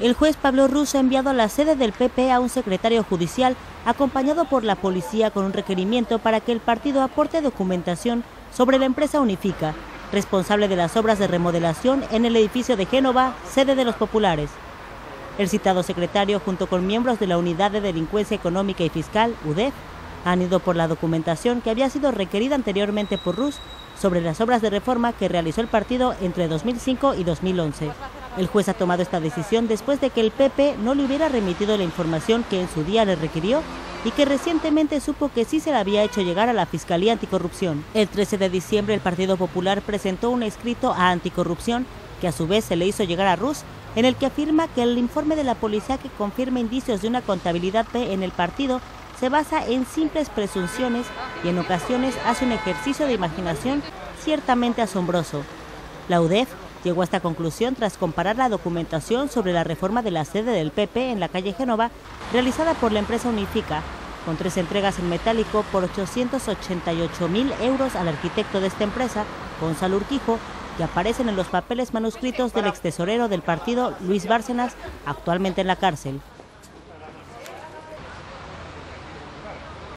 El juez Pablo Ruz ha enviado a la sede del PP a un secretario judicial acompañado por la policía con un requerimiento para que el partido aporte documentación sobre la empresa Unifica, responsable de las obras de remodelación en el edificio de Génova, sede de los populares. El citado secretario, junto con miembros de la Unidad de Delincuencia Económica y Fiscal, UDEF, han ido por la documentación que había sido requerida anteriormente por Ruz sobre las obras de reforma que realizó el partido entre 2005 y 2011. El juez ha tomado esta decisión después de que el PP no le hubiera remitido la información que en su día le requirió y que recientemente supo que sí se la había hecho llegar a la Fiscalía Anticorrupción. El 13 de diciembre el Partido Popular presentó un escrito a Anticorrupción que a su vez se le hizo llegar a Ruz, en el que afirma que el informe de la policía que confirma indicios de una contabilidad P en el partido se basa en simples presunciones y en ocasiones hace un ejercicio de imaginación ciertamente asombroso. La UDEF llegó a esta conclusión tras comparar la documentación sobre la reforma de la sede del PP en la calle Génova, realizada por la empresa Unifica, con 3 entregas en metálico por 888.000 euros al arquitecto de esta empresa, Gonzalo Urquijo, que aparecen en los papeles manuscritos del extesorero del partido, Luis Bárcenas, actualmente en la cárcel.